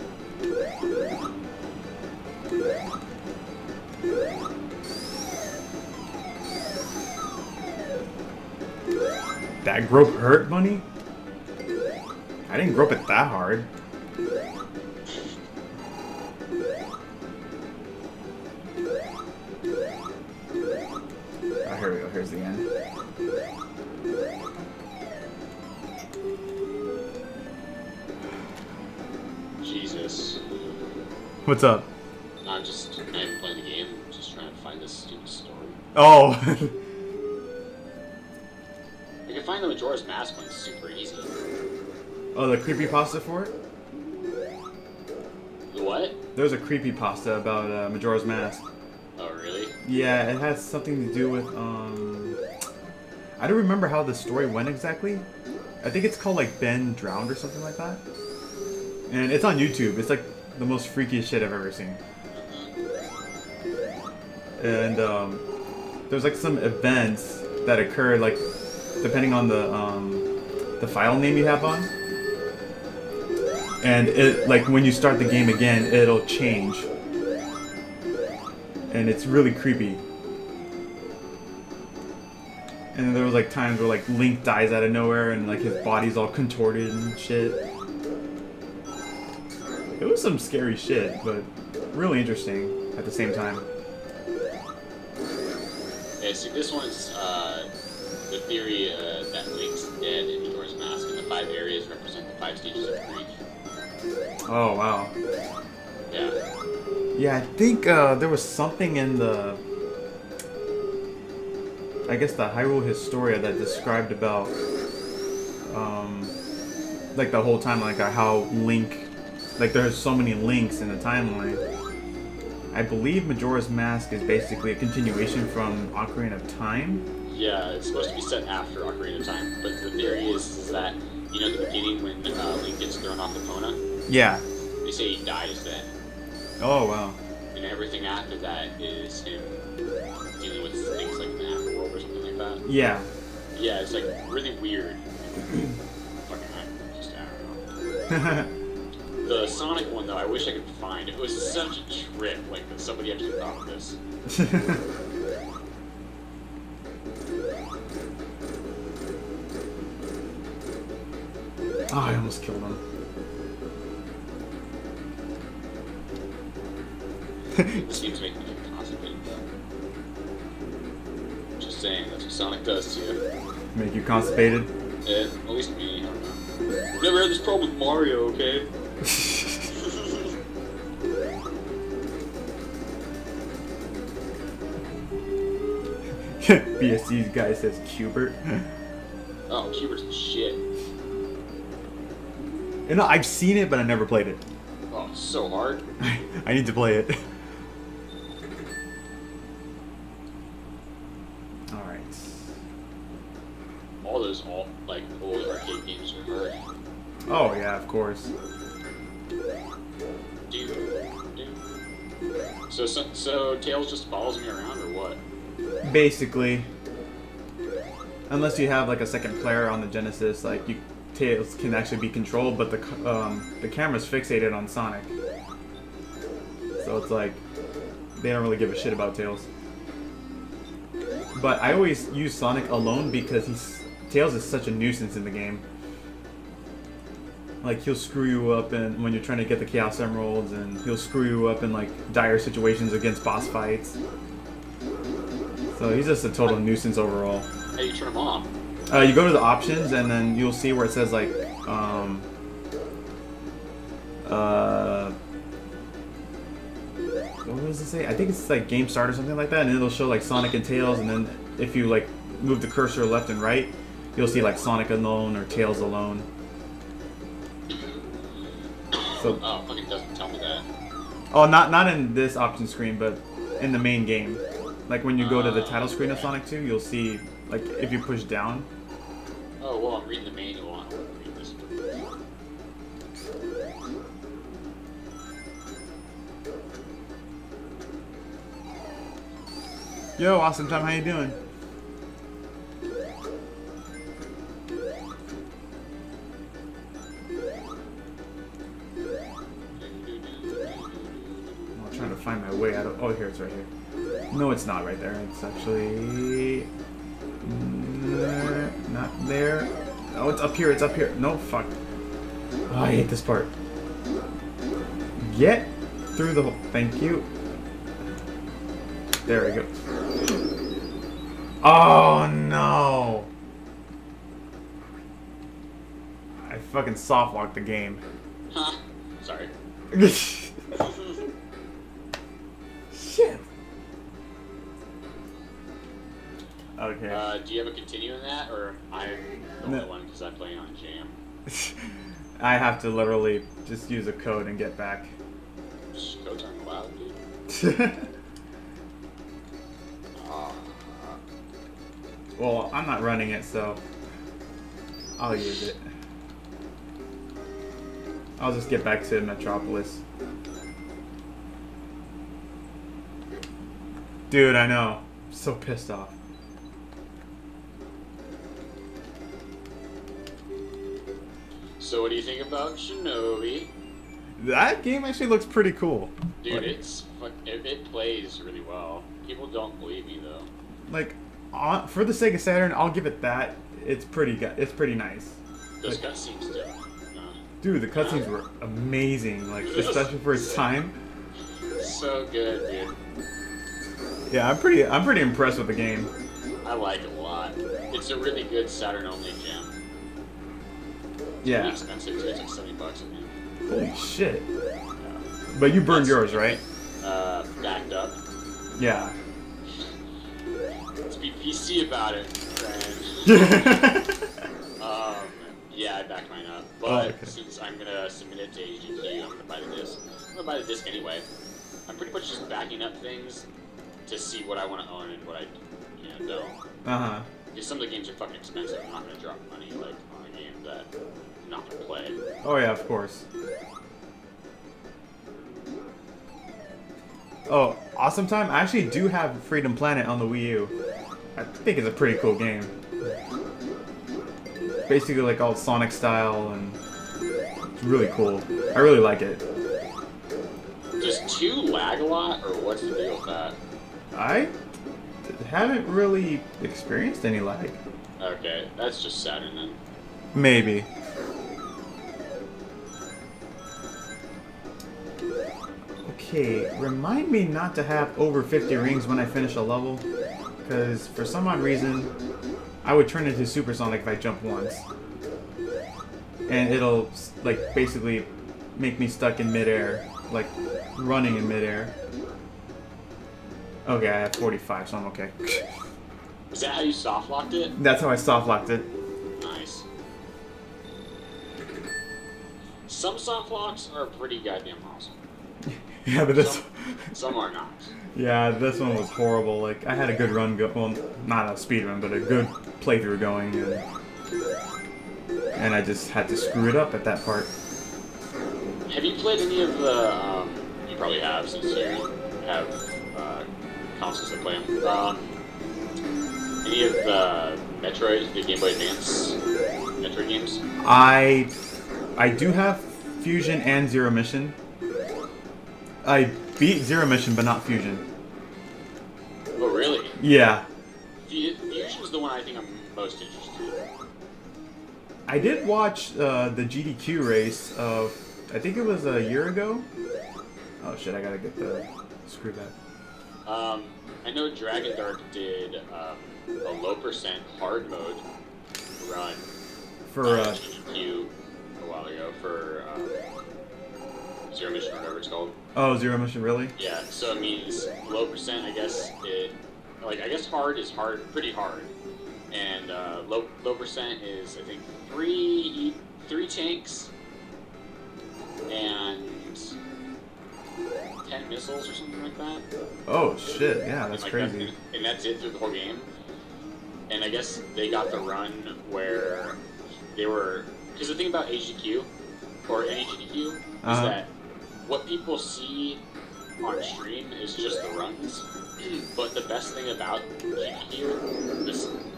That grope hurt, Bunny? I didn't grope it that hard. Oh, here we go. Here's the end. Jesus. What's up? I'm just trying to play the game, just trying to find this stupid story. Oh! I can find the Majora's Mask one super easy. Oh, the creepypasta for it? The what? There's a creepypasta about uh, Majora's Mask. Oh, really? Yeah, it has something to do with, um... I don't remember how the story went exactly. I think it's called, like, Ben Drowned or something like that. And it's on YouTube. It's, like, the most freakiest shit I've ever seen. And um, there's like some events that occur, like depending on the um, the file name you have on, and it like when you start the game again, it'll change, and it's really creepy. And then there was like times where like Link dies out of nowhere, and like his body's all contorted and shit. It was some scary shit, but really interesting at the same time. Okay, so this one's uh, the theory uh, that Link's dead in Majora's Mask, and the five areas represent the five stages of grief. Oh, wow. Yeah. Yeah, I think uh, there was something in the... I guess the Hyrule Historia that described about... Um, like, the whole time, like, how Link... Like, there's so many Links in the timeline. I believe Majora's Mask is basically a continuation from Ocarina of Time. Yeah, it's supposed to be set after Ocarina of Time, but the theory is, is that, you know, at the beginning when uh, Link gets thrown off the Kona? Yeah. They say he dies then. Oh, wow. And everything after that is him dealing with things like an afterworld or something like that. Yeah. Yeah, it's like really weird. Fucking I just I don't know. The Sonic one though, I wish I could find. It was such a trip, like that somebody actually thought of this. Oh, I almost killed him. This seems like constantly. Just saying, that's what Sonic does to you. Make you constipated? Yeah, at least me, I don't know. I've never had this problem with Mario, okay? B S C's guy says Cubert. Oh, Cubert's the shit. You know, I've seen it, but I never played it. Oh, it's so hard. I need to play it. All right. All those all like old arcade games are hard. Oh yeah, of course. Dude, dude. So, so, so Tails just follows me around, or what? Basically, unless you have like a second player on the Genesis, like you, Tails can actually be controlled, but the um, the camera's fixated on Sonic, so it's like they don't really give a shit about Tails. But I always use Sonic alone because he's Tails is such a nuisance in the game. Like, he'll screw you up and when you're trying to get the Chaos Emeralds, and he'll screw you up in, like, dire situations against boss fights. So he's just a total nuisance overall. How do you turn him off? Uh, you go to the options, and then you'll see where it says, like, um... Uh... What does it say? I think it's, like, Game Start or something like that, and it'll show, like, Sonic and Tails, and then if you, like, move the cursor left and right, you'll see, like, Sonic alone or Tails alone. So, oh, fucking doesn't tell me that. Oh, not not in this option screen, but in the main game. Like when you uh, go to the title screen of Sonic two, you'll see, like, if you push down. Oh, well, I'm reading the manual. I'm gonna read this. Yo, Awesome Time, how you doing? Trying to find my way out of. Oh, here it's right here. No, it's not right there. It's actually not there. Oh, it's up here. It's up here. No, fuck. Oh, I hate this part. Get through the hole. Thank you. There we go. Oh no! I fucking softlocked the game. Huh? Sorry. Shit. Okay. Uh, do you have a continue in that, or I'm the only no. one because I'm playing on Jam? I have to literally just use a code and get back. Just codes aren't allowed, dude. uh, well, I'm not running it, so I'll use it. I'll just get back to Metropolis. Dude, I know. I'm so pissed off. So what do you think about Shinobi? That game actually looks pretty cool. Dude, like, it's it, it plays really well. People don't believe me though. Like, on, for the Sega Saturn, I'll give it that. It's pretty good. It's pretty nice. Those like, cutscenes, though. Uh, dude, the cutscenes uh, were amazing. Like, especially for its time. So good, dude. Yeah, I'm pretty. I'm pretty impressed with the game. I like it a lot. It's a really good Saturn-only gem. It's yeah. Really expensive. It's like seventy bucks. I mean. Holy shit! Yeah. But you burned That's, yours, right? Uh, backed up. Yeah. Let's be P C about it. um, yeah, I backed mine up. But oh, okay. Since I'm gonna submit it to H G Q, I'm gonna buy the disc. I'm gonna buy the disc anyway. I'm pretty much just backing up things to see what I want to own and what I, you know, don't. Uh-huh. Because some of the games are fucking expensive. I'm not going to drop money, like, on a game that I'm not going to play. Oh, yeah, of course. Oh, Awesome Time? I actually do have Freedom Planet on the Wii U. I think it's a pretty cool game. Basically like all Sonic style, and it's really cool. I really like it. Does two lag a lot, or what's the deal with that? I haven't really experienced any lag. Okay, that's just Saturn then. Maybe. Okay, remind me not to have over fifty rings when I finish a level, because for some odd reason, I would turn into Supersonic if I jump once. And it'll, like, basically make me stuck in midair, like, running in midair. Okay, I have forty-five, so I'm okay. Is that how you soft-locked it? That's how I soft-locked it. Nice. Some soft-locks are pretty goddamn awesome. Yeah, but this... Some, some are not. Yeah, this one was horrible. Like, I had a good run go... Well, not a speed run, but a good playthrough going. And, and I just had to screw it up at that part. Have you played any of the... Um, you probably have, since you have uh, consoles that play them. Um, any of the Metroid, the Game Boy Advance Metroid games? I... I do have Fusion and Zero Mission. I beat Zero Mission, but not Fusion. Oh, really? Yeah. Fusion's the one I think I'm most interested in. I did watch uh, the G D Q race of, I think it was a year ago. Oh shit, I gotta get the screw back. Um, I know Dragon Dark did um, a low percent hard mode run for uh, uh, G D Q a while ago for... Um, Zero Mission, or whatever it's called. Oh, Zero Mission, really? Yeah, so I mean, it's low percent, I guess, it, like, I guess hard is hard, pretty hard. And uh, low low percent is, I think, three, three tanks, and ten missiles or something like that. Oh, shit, yeah, that's and, like, crazy. That's, and that's it through the whole game. And I guess they got the run where they were, because the thing about H D Q, or any G D Q, is uh-huh. that what people see on stream is just the runs, but the best thing about G D Q,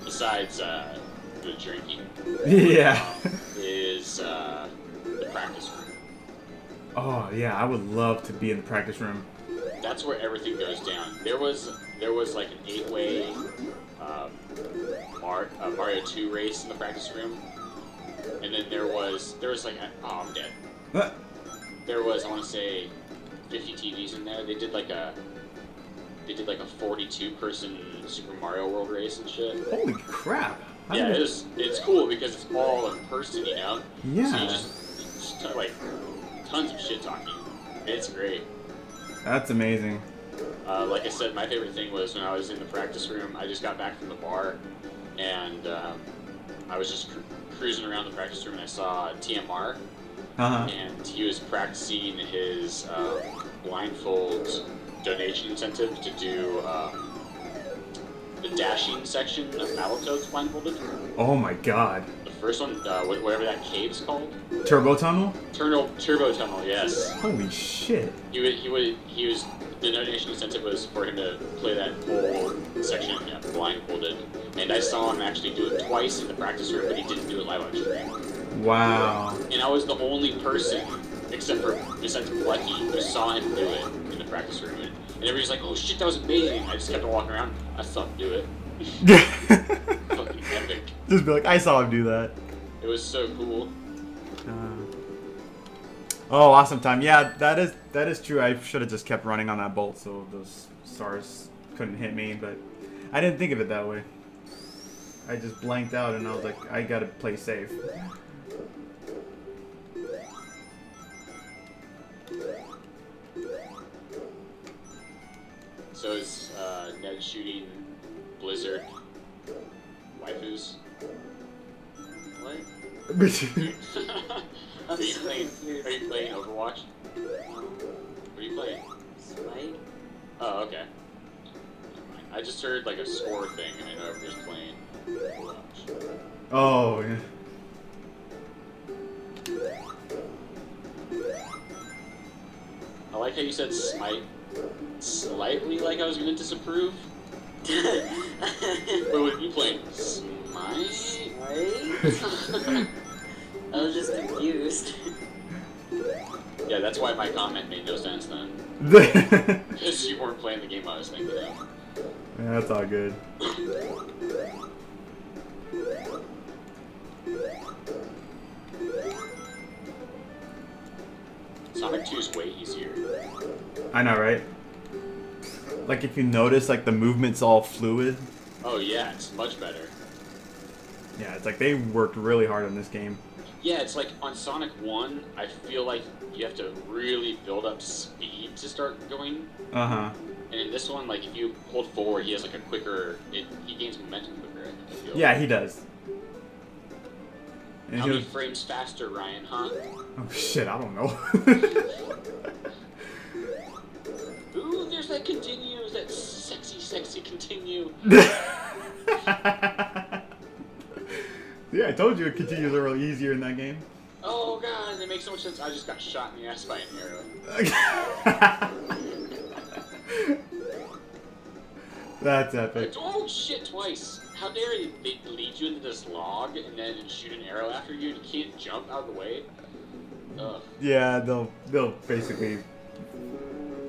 besides uh, the drinking, yeah, um, is uh, the practice room. Oh yeah, I would love to be in the practice room. That's where everything goes down. There was there was like an eight-way um, Mar uh, Mario two race in the practice room, and then there was there was like a, oh, I'm dead. What? There was, I want to say, fifty T Vs in there. They did like a, they did like a forty-two person Super Mario World race and shit. Holy crap! How yeah, it's it it's cool because it's all in person, you know. Yeah. So you just, you just talk, like tons of shit talking. It's great. That's amazing. Uh, like I said, my favorite thing was when I was in the practice room. I just got back from the bar, and um, I was just cr cruising around the practice room and I saw T M R. Uh-huh. And he was practicing his uh, blindfold donation incentive to do um, the dashing section of Battletoads blindfolded. Oh my god. The first one, uh, whatever that cave's called. Turbo Tunnel? Turbo, turbo Tunnel, yes. Holy shit. He would, he would, he was, the donation incentive was for him to play that whole section yeah, blindfolded. And I saw him actually do it twice in the practice room, but he didn't do it live on stream. Wow. And I was the only person, except for, besides Blecky, who saw him do it in the practice room. And everybody's like, oh shit, that was amazing. I just kept on walking around. I saw him do it. Fucking epic. Just be like, I saw him do that. It was so cool. Uh, oh, Awesome Time. Yeah, that is that is true. I should have just kept running on that bolt so those stars couldn't hit me, but I didn't think of it that way. I just blanked out and I was like, I gotta play safe. So is uh, Ned shooting Blizzard waifus? What? Are, you playing, are you playing Overwatch? What are you playing? Smite. Oh, okay. I just heard like a score thing and I know everybody's playing Overwatch. Oh, yeah. I like how you said Smite slightly like I was going to disapprove. Or what are you playing? Smite? I was just confused. Yeah, that's why my comment made no sense then. Because you weren't playing the game I was thinking of. Yeah, that's all good. Sonic two is way easier. I know, right? Like, if you notice, like, the movement's all fluid. Oh, yeah, it's much better. Yeah, it's like they worked really hard on this game. Yeah, it's like, on Sonic one, I feel like you have to really build up speed to start going. Uh-huh. And in this one, like, if you hold forward, he has, like, a quicker... It, he gains momentum quicker, I feel. Yeah, he does. And How many frames faster, Ryan, huh? Oh, shit, I don't know. Ooh, there's that continues, that sexy, sexy continue. Yeah, I told you it continues are really easier in that game. Oh, God, that makes so much sense. I just got shot in the ass by an arrow. That's epic. Oh, shit, twice. How dare you? They lead you into this log and then shoot an arrow after you and you can't jump out of the way. Ugh. Yeah, they'll, they'll basically...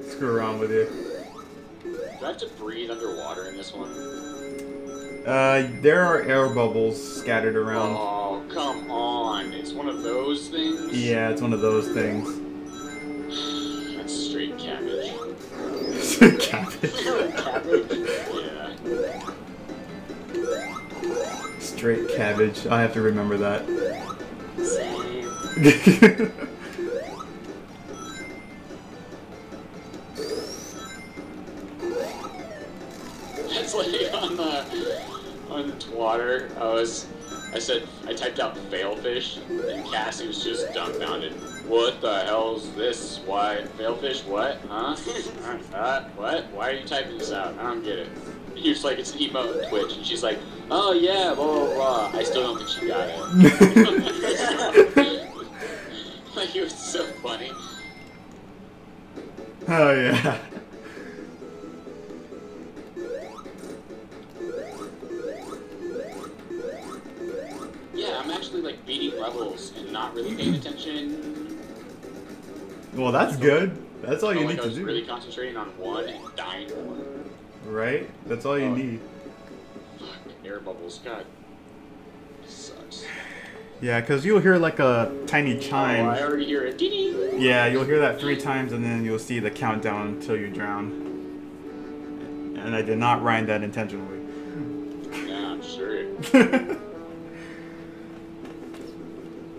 screw around with you. Do I have to breathe underwater in this one? Uh, there are air bubbles scattered around. Oh, come on. It's one of those things? Yeah, it's one of those things. That's straight cabbage. Cabbage? Cabbage? Yeah. Straight cabbage. I have to remember that. Same. That's like on the on Twitter. I was I said I typed out failfish and Cassie was just dumbfounded. What the hell's this? Why failfish? What? Huh? uh, what? Why are you typing this out? I don't get it. And he was like, it's an emote on Twitch, and she's like, oh yeah, blah blah blah. I still don't think she got it. Like it was so funny. Oh yeah. Yeah, I'm actually like beating levels and not really paying attention. Well, that's good. That's all you need to do. I was really concentrating on one and dying one. Right? That's all you need. Fuck, air bubbles. God. This sucks. Yeah, because you'll hear like a tiny chime. Oh, I already hear it. Yeah, you'll hear that three times and then you'll see the countdown until you drown. And I did not rhyme that intentionally. Yeah, I'm sure.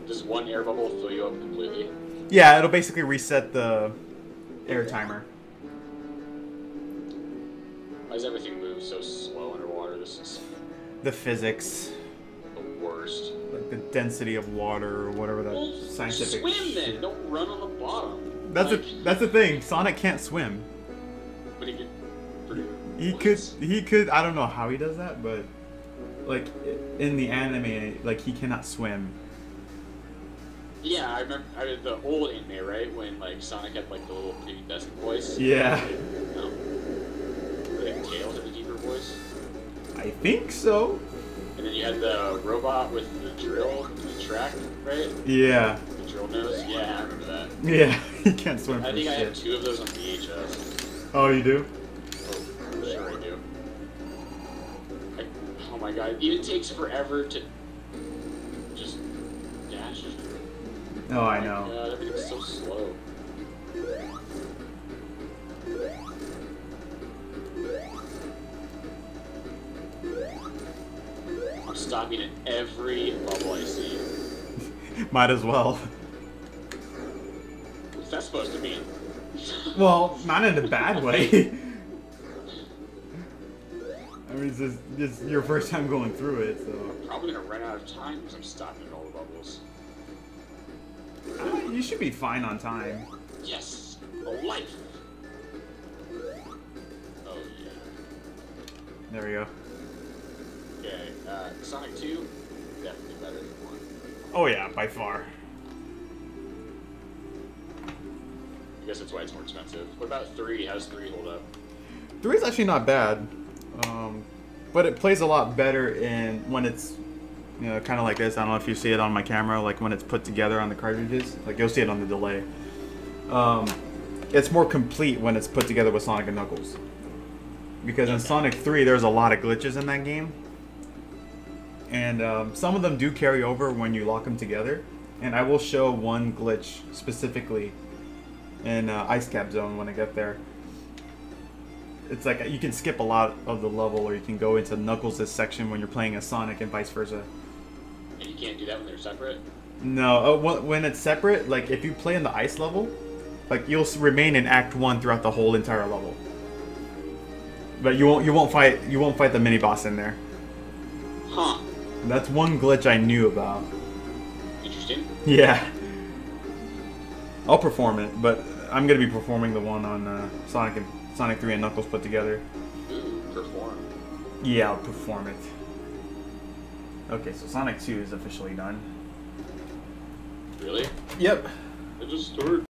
Does one air bubble fill you up completely? Yeah, it'll basically reset the air timer. Why does everything move so slow underwater? This is the physics. The worst. Like the density of water or whatever that well, scientific. Swim then. Don't run on the bottom. That's like, a that's the thing. Sonic can't swim. But he could. Pretty he could. He could. I don't know how he does that, but like in the anime, like he cannot swim. Yeah, I remember I mean, the old anime, right? When like Sonic had like the little prepubescent voice. Yeah. No. Like Tails had the deeper voice. I think so. And then you had the robot with the drill and the track, right? Yeah. The drill nose. Yeah, I remember that. Yeah, he can't swim. I think I have two of those on V H S. Oh, you do? Oh, I'm sure I do. I, oh my God! It even takes forever to just dash. Oh, I know. God, everything's so slow. I'm stopping at every level I see. Might as well. What's that supposed to mean? Well, not in a bad way. I mean, it's, just, it's your first time going through it, so... I'm probably gonna run out of time because I'm stopping at all the levels. You should be fine on time. Yes! A life! Oh, yeah. There we go. Okay, uh, Sonic two, definitely better than one. Oh, yeah, by far. I guess that's why it's more expensive. What about three? How's three hold up? Three is actually not bad, um, but it plays a lot better in when it's, you know, kind of like this. I don't know if you see it on my camera, like when it's put together on the cartridges. Like you'll see it on the delay. Um, it's more complete when it's put together with Sonic and Knuckles. Because in Sonic three, there's a lot of glitches in that game. And um, some of them do carry over when you lock them together. And I will show one glitch specifically in uh, Ice Cap Zone when I get there. It's like you can skip a lot of the level, or you can go into Knuckles' section when you're playing as Sonic and vice versa. And you can't do that when they're separate? No, uh, when it's separate, like if you play in the ice level, like you'll remain in Act one throughout the whole entire level. But you won't you won't fight you won't fight the mini boss in there. Huh. That's one glitch I knew about. Interesting. Yeah. I'll perform it, but I'm gonna be performing the one on uh, Sonic and Sonic three and Knuckles put together. Ooh, perform. Yeah, I'll perform it. Okay, so Sonic two is officially done. Really? Yep. I just started.